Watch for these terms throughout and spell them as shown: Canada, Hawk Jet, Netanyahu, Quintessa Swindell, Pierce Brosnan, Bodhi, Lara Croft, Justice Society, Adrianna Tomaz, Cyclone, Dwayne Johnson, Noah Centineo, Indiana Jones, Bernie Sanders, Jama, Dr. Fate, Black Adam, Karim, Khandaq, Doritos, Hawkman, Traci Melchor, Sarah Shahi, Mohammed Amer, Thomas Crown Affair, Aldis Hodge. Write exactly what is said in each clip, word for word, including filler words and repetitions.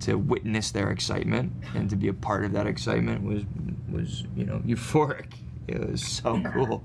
To witness their excitement and to be a part of that excitement was, was you know, euphoric. It was so cool.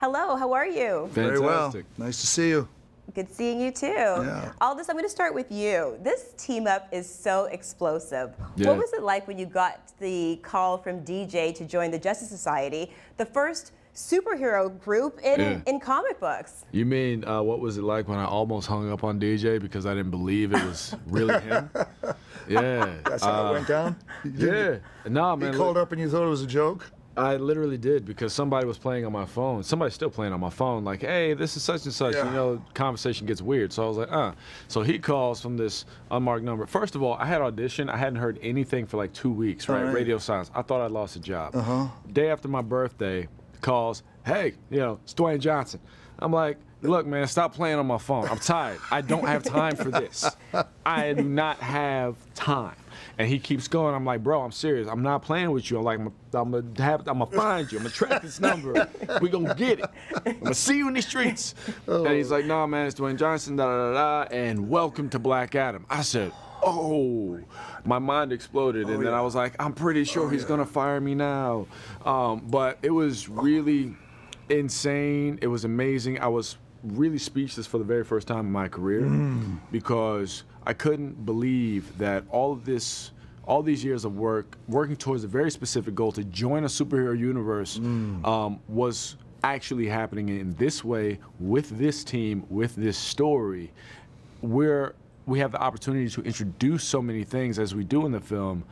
Hello, how are you? Very well. Nice to see you. Good seeing you too. Yeah. Aldis, I'm going to start with you. This team up is so explosive. Yeah. What was it like when you got the call from D J to join the Justice Society, the first superhero group in, yeah. in comic books? You mean, uh, what was it like when I almost hung up on D J because I didn't believe it was really him? Yeah. That's how uh, it went down? Yeah. Nah, man. You called up and you thought it was a joke? I literally did, because somebody was playing on my phone. Somebody's still playing on my phone, like, hey, this is such and such. Yeah. You know, conversation gets weird. So I was like, uh. So he calls from this unmarked number. First of all, I had auditioned. I hadn't heard anything for like two weeks, right? right. Radio silence. I thought I lost a job. Uh-huh. Day after my birthday, calls, hey, you know, it's Dwayne Johnson. I'm like, look, man, stop playing on my phone. I'm tired. I don't have time for this. I do not have time. And he keeps going. I'm like, bro, I'm serious. I'm not playing with you. I'm like, I'm gonna find you. I'm gonna track this number. We gonna get it. I'm gonna see you in the streets. Oh. And he's like, nah, man, it's Dwayne Johnson, da da da da. And welcome to Black Adam. I said, oh, my mind exploded. Oh, and then yeah. I was like, I'm pretty sure oh, he's yeah. gonna fire me now. Um, but it was really insane. It was amazing. I was really speechless for the very first time in my career mm. because I couldn't believe that all of this, all these years of work, working towards a very specific goal to join a superhero universe mm. um, was actually happening in this way, with this team, with this story. We're, we have the opportunity to introduce so many things as we do in the film.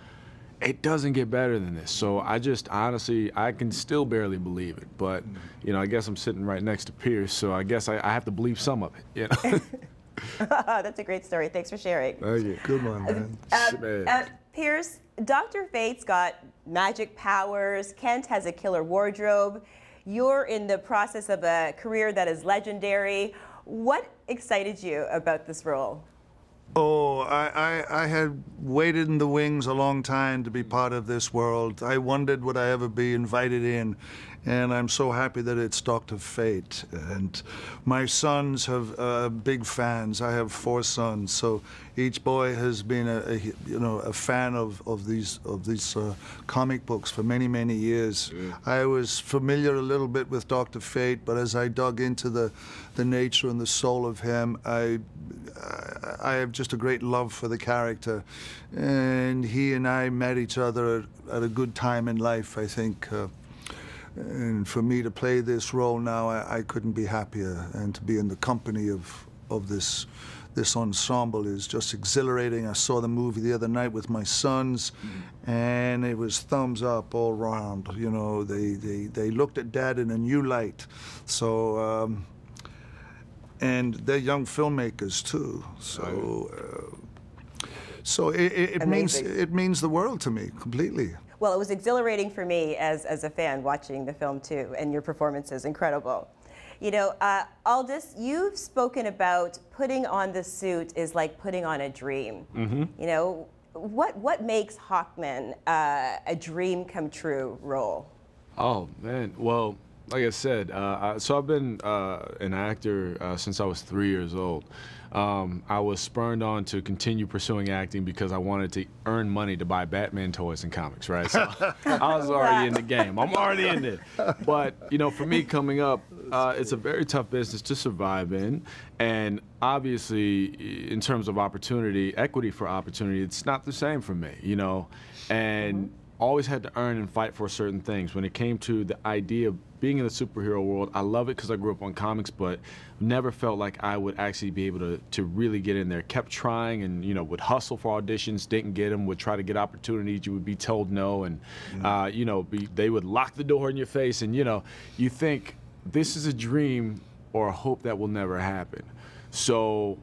It doesn't get better than this. So I just honestly, I can still barely believe it. But, you know, I guess I'm sitting right next to Pierce, so I guess I, I have to believe some of it, you know? That's a great story. Thanks for sharing. Thank you. Good one, man. Uh, man. Uh, Pierce, Doctor Fate's got magic powers. Kent has a killer wardrobe. You're in the process of a career that is legendary. What excited you about this role? Oh, I, I, I had waited in the wings a long time to be part of this world. I wondered would I ever be invited in, and I'm so happy that it's Doctor Fate. And my sons have uh, big fans. I have four sons, so each boy has been a, a you know a fan of of these of these uh, comic books for many many years. Yeah. I was familiar a little bit with Doctor Fate, but as I dug into the the nature and the soul of him, I I have just a great love for the character, and he and I met each other at, at a good time in life, I think. Uh, and for me to play this role now, I, I couldn't be happier, and to be in the company of of this this ensemble is just exhilarating. I saw the movie the other night with my sons, and it was thumbs up all round. You know, they they they looked at Dad in a new light. So. Um, And they're young filmmakers too, so uh, so it, it, it means it means the world to me completely. Well, it was exhilarating for me as as a fan watching the film too, and your performance is incredible. You know, uh, Aldis, you've spoken about putting on the suit is like putting on a dream. Mm-hmm. You know, what what makes Hawkman uh, a dream come true role? Oh man, well. Like I said, uh, I, so I've been uh, an actor uh, since I was three years old. Um, I was spurned on to continue pursuing acting because I wanted to earn money to buy Batman toys and comics, right? So I was already in the game. I'm already in it. But, you know, for me coming up, uh, it's a very tough business to survive in. And obviously, in terms of opportunity, equity for opportunity, it's not the same for me, you know? And always had to earn and fight for certain things. When it came to the idea of being in the superhero world, I love it because I grew up on comics, but never felt like I would actually be able to, to really get in there. Kept trying and, you know, would hustle for auditions, didn't get them, would try to get opportunities, you would be told no, and, mm-hmm. uh, you know, be, they would lock the door in your face, and, you know, you think this is a dream or a hope that will never happen. So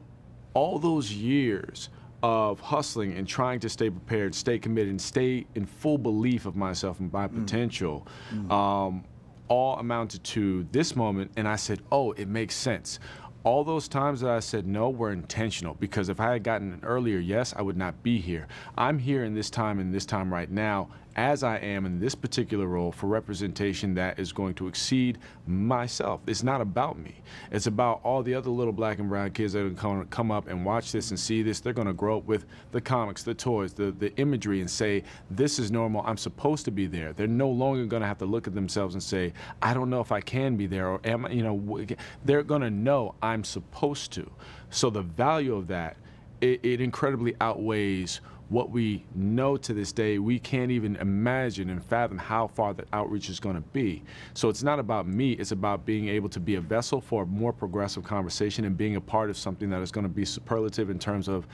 all those years of hustling and trying to stay prepared, stay committed, and stay in full belief of myself and my potential, mm. um, all amounted to this moment, and I said, oh, it makes sense. All those times that I said no were intentional, because if I had gotten an earlier yes, I would not be here. I'm here in this time and this time right now as I am in this particular role, for representation that is going to exceed myself. It's not about me. It's about all the other little black and brown kids that are going to come up and watch this and see this. They're going to grow up with the comics, the toys, the, the imagery, and say, this is normal. I'm supposed to be there. They're no longer going to have to look at themselves and say, I don't know if I can be there, or am I, you know, they're going to know I'm supposed to. So the value of that, it, it incredibly outweighs what we know to this day. We can't even imagine and fathom how far that outreach is going to be. So it's not about me, it's about being able to be a vessel for a more progressive conversation and being a part of something that is going to be superlative in terms of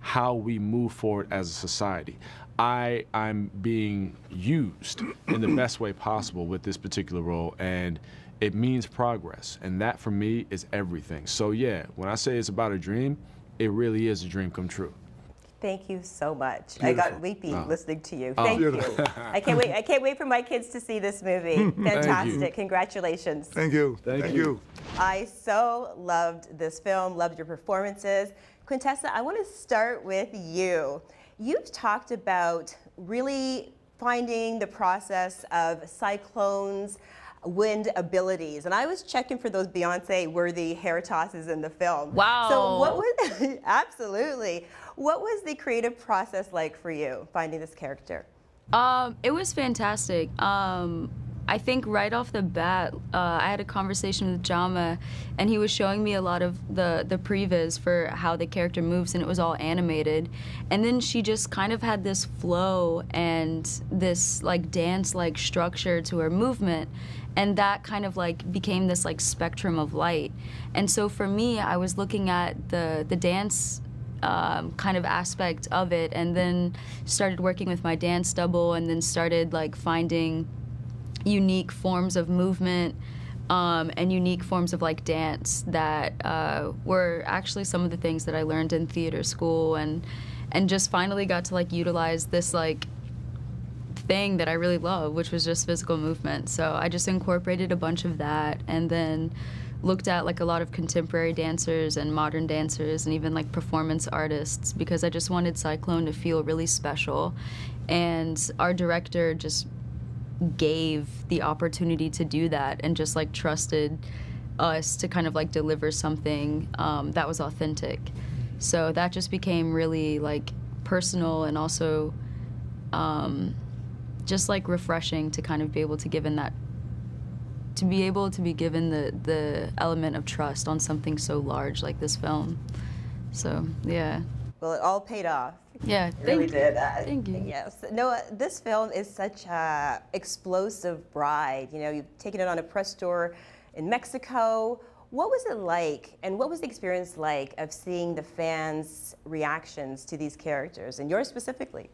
how we move forward as a society. I, I'm being used in the best way possible with this particular role, and it means progress, and that for me is everything. So yeah, when I say it's about a dream, it really is a dream come true. Thank you so much. Beautiful. I got weepy oh. listening to you. Oh. Thank Beautiful. you. I can't wait. I can't wait for my kids to see this movie. Fantastic. Thank Congratulations. Thank you. Thank, Thank you. you. I so loved this film, loved your performances. Quintessa, I want to start with you. You've talked about really finding the process of Cyclone's wind abilities, and I was checking for those Beyonce-worthy hair tosses in the film. Wow! So what was absolutely what was the creative process like for you finding this character? Um, it was fantastic. Um, I think right off the bat, uh, I had a conversation with Jama, and he was showing me a lot of the the previs for how the character moves, and it was all animated. And then she just kind of had this flow and this like dance-like structure to her movement. And that kind of like became this like spectrum of light. And so for me, I was looking at the, the dance um, kind of aspect of it, and then started working with my dance double, and then started like finding unique forms of movement um, and unique forms of like dance that uh, were actually some of the things that I learned in theater school, and and just finally got to like utilize this like thing that I really love, which was just physical movement. So I just incorporated a bunch of that, and then looked at like a lot of contemporary dancers and modern dancers and even like performance artists, because I just wanted Cyclone to feel really special. And our director just gave the opportunity to do that, and just like trusted us to kind of like deliver something um, that was authentic. So that just became really like personal, and also um, just like refreshing to kind of be able to give in that, to be able to be given the, the element of trust on something so large like this film. So, yeah. Well, it all paid off. Yeah, thank it really you. did. Uh, thank you. Yes. Noah, this film is such a explosive bride. You know, you've taken it on a press tour in Mexico. What was it like, and what was the experience like of seeing the fans' reactions to these characters, and yours specifically?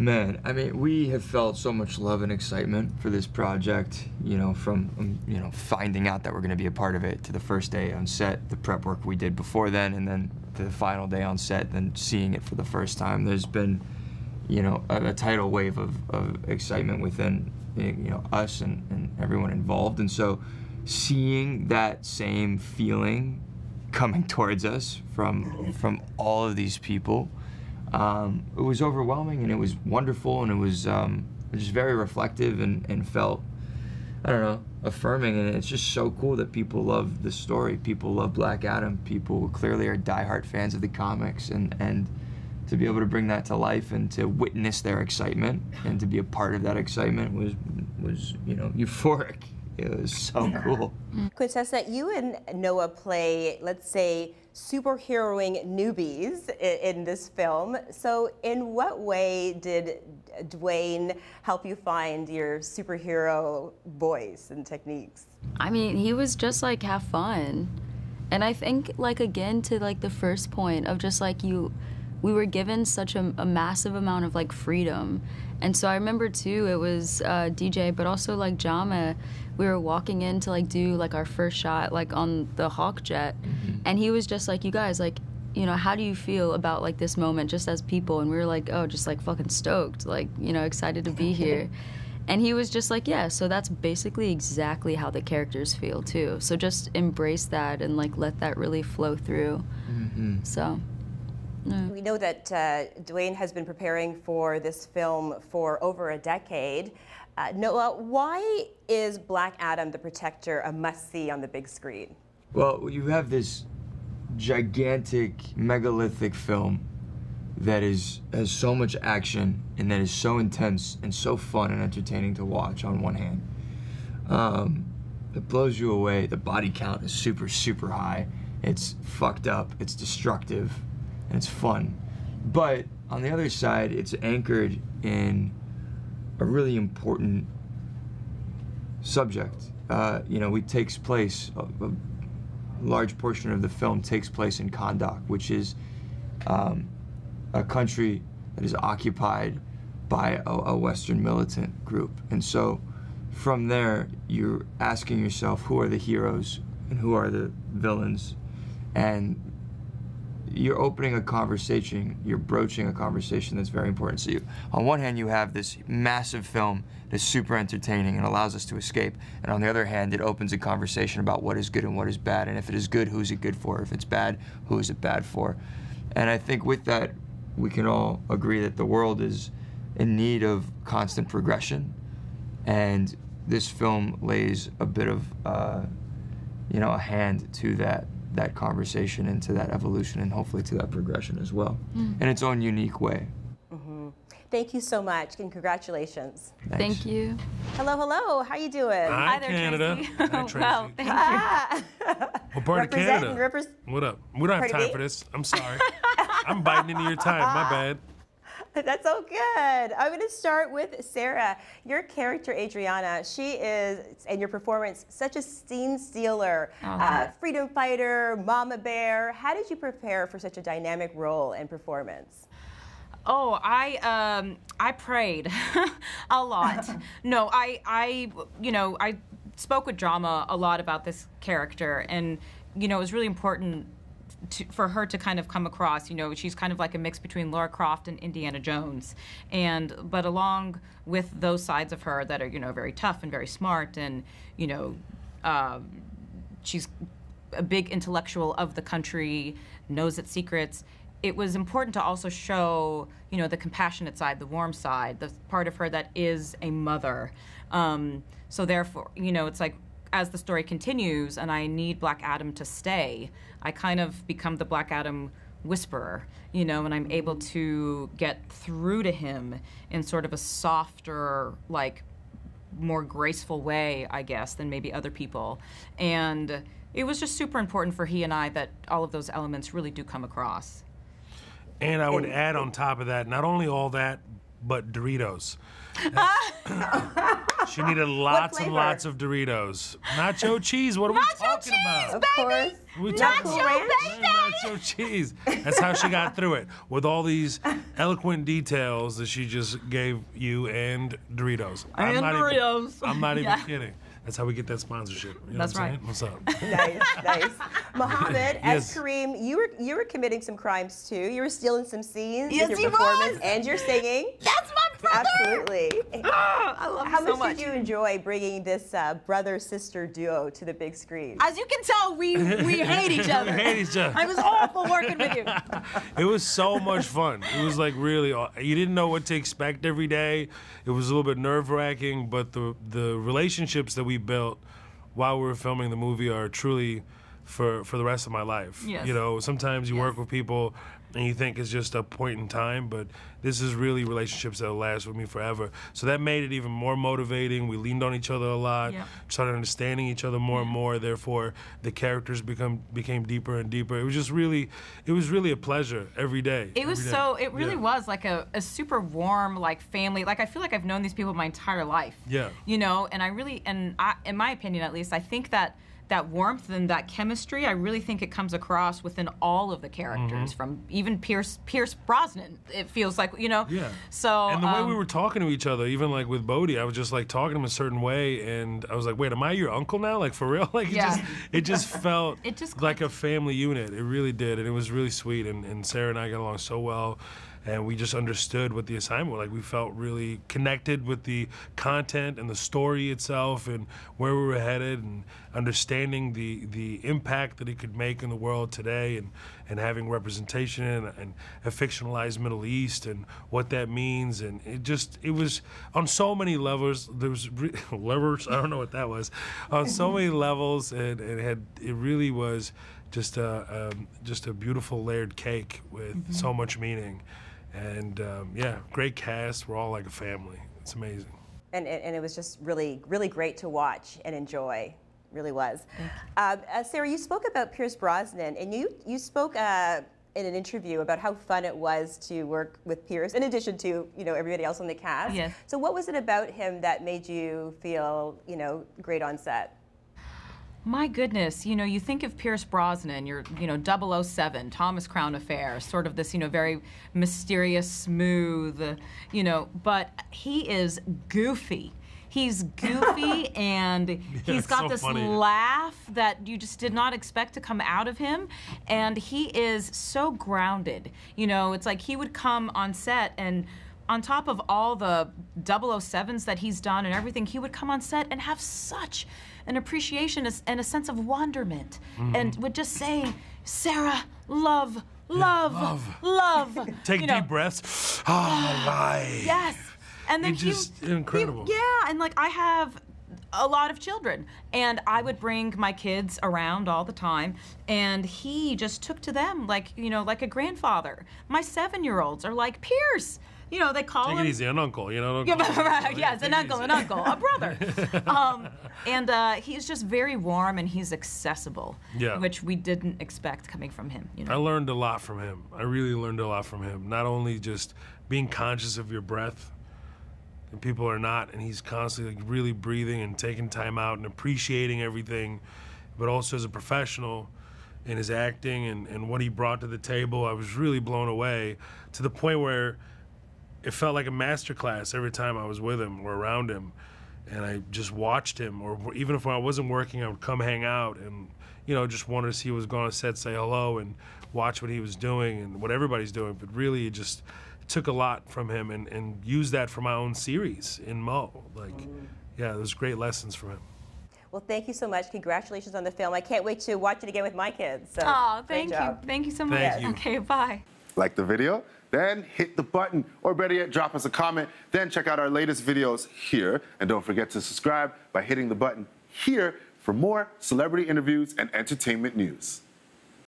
Man, I mean, we have felt so much love and excitement for this project, you know, from, um, you know, finding out that we're going to be a part of it, to the first day on set, the prep work we did before then, and then to the final day on set, then seeing it for the first time. There's been, you know, a, a tidal wave of, of excitement within, you know, us and, and everyone involved. And so seeing that same feeling coming towards us from, from all of these people, Um, it was overwhelming, and it was wonderful, and it was um, just very reflective, and, and felt, I don't know, affirming. And it's just so cool that people love the story. People love Black Adam. People clearly are diehard fans of the comics, and, and to be able to bring that to life and to witness their excitement and to be a part of that excitement was, was you know, euphoric. It was so cool. Quintessa, you and Noah play, let's say, superheroing newbies in, in this film. So in what way did Dwayne help you find your superhero voice and techniques? I mean, he was just like, have fun. And I think, like, again, to like the first point of just like you, we were given such a, a massive amount of like freedom. And so I remember too, it was uh, D J, but also like Jama, we were walking in to like do like our first shot like on the Hawk Jet. Mm-hmm. And he was just like, you guys, like, you know, how do you feel about like this moment just as people? And we were like, oh, just like fucking stoked, like, you know, excited to be here. And he was just like, yeah, so that's basically exactly how the characters feel too. So just embrace that and like let that really flow through. Mm-hmm. So. No. We know that uh, Dwayne has been preparing for this film for over a decade. Uh, Noah, why is Black Adam the Protector a must-see on the big screen? Well, you have this gigantic, megalithic film that is has so much action and that is so intense and so fun and entertaining to watch on one hand. Um, it blows you away. The body count is super, super high. It's fucked up, it's destructive, and it's fun. But on the other side, it's anchored in a really important subject. Uh, you know, it takes place, a, a large portion of the film takes place in Khandaq, which is um, a country that is occupied by a, a Western militant group. And so from there, you're asking yourself, who are the heroes and who are the villains? And you're opening a conversation, you're broaching a conversation that's very important. So you, on one hand, you have this massive film that's super entertaining and allows us to escape. And on the other hand, it opens a conversation about what is good and what is bad. And if it is good, who's it good for? If it's bad, who is it bad for? And I think with that, we can all agree that the world is in need of constant progression. And this film lays a bit of, uh, you know, a hand to that. that conversation and to that evolution and hopefully to that progression as well, mm. in its own unique way. Mm-hmm. Thank you so much and congratulations. Thanks. Thank you. Hello, hello, how you doing? Hi, Hi there, Canada. Tracy. Hi, Tracy. Well, thank ah. you. Well, part of Canada. What up? We don't have time for this. I'm sorry. I'm biting into your time, my bad. That's so good. I'm going to start with Sarah. Your character, Adriana, she is, and your performance, such a scene stealer, oh, uh, freedom fighter, mama bear. How did you prepare for such a dynamic role and performance? Oh, I um, I prayed a lot. No, I, I, you know, I spoke with Jama a lot about this character, and, you know, it was really important To, for her to kind of come across. You know, she's kind of like a mix between Lara Croft and Indiana Jones, and but along with those sides of her that are, you know, very tough and very smart, and, you know, uh, she's a big intellectual of the country, knows its secrets. It was important to also show, you know, the compassionate side, the warm side, the part of her that is a mother. Um, so therefore, you know, it's like, as the story continues and I need Black Adam to stay, I kind of become the Black Adam whisperer, you know, and I'm able to get through to him in sort of a softer, like, more graceful way, I guess, than maybe other people. And it was just super important for he and I that all of those elements really do come across. And I would and, add on top of that, not only all that, but Doritos. She needed lots and lots of Doritos. Nacho cheese, what are nacho we talking cheese, about? Of course. We nacho, baby. Nacho cheese. That's how she got through it, with all these eloquent details that she just gave you, and Doritos. And I'm not Doritos. Even, I'm not even yeah. kidding. That's how we get that sponsorship. You know That's what I'm right. Saying? What's up? Nice, nice. Mohammed, yes. As Kareem, you were you were committing some crimes too. You were stealing some scenes yes, with your performance was. and your singing. That's my brother. Absolutely. Oh, I love how him so much. How much did you enjoy bringing this uh, brother-sister duo to the big screen? As you can tell, we we hate each other. We hate each other. I was awful working with you. It was so much fun. It was like really awesome. You didn't know what to expect every day. It was a little bit nerve-wracking, but the the relationships that we built while we were filming the movie are truly for for the rest of my life. Yes. You know, sometimes you yes. work with people and you think it's just a point in time, but this is really relationships that'll last with me forever. So that made it even more motivating. We leaned on each other a lot, yeah. started understanding each other more yeah. and more. Therefore, the characters become became deeper and deeper. It was just really, it was really a pleasure every day. It was so, it really yeah. was like a, a super warm, like, family. Like, I feel like I've known these people my entire life. Yeah. You know, and I really, and I, in my opinion at least, I think that that warmth and that chemistry, I really think it comes across within all of the characters, mm-hmm. from even Pierce Pierce Brosnan, it feels like, you know? Yeah. So, and the um, way we were talking to each other, even like with Bodhi, I was just like talking to him a certain way, and I was like, wait, am I your uncle now? Like, for real? Like, it yeah. just it just felt it just like a family unit. It really did, and it was really sweet, and, and Sarah and I got along so well. and we just understood what the assignment was. Like, we felt really connected with the content and the story itself and where we were headed, and understanding the the impact that it could make in the world today, and and having representation in and a fictionalized Middle East and what that means. And it just, it was on so many levels. There was re levers, I don't know what that was, on so many levels, and it had, it really was just a um, just a beautiful layered cake with mm-hmm. so much meaning. And um, yeah, great cast. We're all like a family. It's amazing. And, and it was just really, really great to watch and enjoy. Really was. Um, uh, Sarah, you spoke about Pierce Brosnan, and you, you spoke uh, in an interview about how fun it was to work with Pierce, in addition to, you know, everybody else on the cast. Yes. So what was it about him that made you feel, you know, great on set? My goodness, you know, you think of Pierce Brosnan, you're, you know, double oh seven, Thomas Crown Affair, sort of this, you know, very mysterious, smooth, uh, you know, but he is goofy. He's goofy, and yeah, he's got so this funny. laugh that you just did not expect to come out of him, and he is so grounded. You know, it's like he would come on set, and on top of all the double oh sevens that he's done and everything, he would come on set and have such an appreciation and a sense of wonderment, mm-hmm. and would just say, Sarah, love, love, love. love. Take you know, deep breaths. Oh, my. Yes. And then he just he, incredible. He, yeah, and like I have a lot of children, and I would bring my kids around all the time, and he just took to them like, you know, like a grandfather. My seven-year-olds are like, Pierce, you know, they call Take him. Take it easy, an uncle, you know. An uncle. Yeah, yes, an uncle, easy. an uncle, a brother. um, and uh, he's just very warm, and he's accessible, yeah. which we didn't expect coming from him. You know? I learned a lot from him. I really learned a lot from him. Not only just being conscious of your breath. And people are not, and he's constantly like really breathing and taking time out and appreciating everything, but also as a professional in his acting and, and what he brought to the table. I was really blown away, to the point where it felt like a masterclass every time I was with him or around him, and I just watched him, or even if I wasn't working, I would come hang out and, you know, just wanted to see what was going on set, say hello, and watch what he was doing and what everybody's doing. But really, it just took a lot from him, and, and used that for my own series in Mo. Like, yeah, there's great lessons from him. Well, thank you so much. Congratulations on the film. I can't wait to watch it again with my kids. So, oh, thank you. Thank you so much. Thank you. Okay, bye. Like the video, then hit the button, or better yet, drop us a comment. Then check out our latest videos here. And don't forget to subscribe by hitting the button here for more celebrity interviews and entertainment news.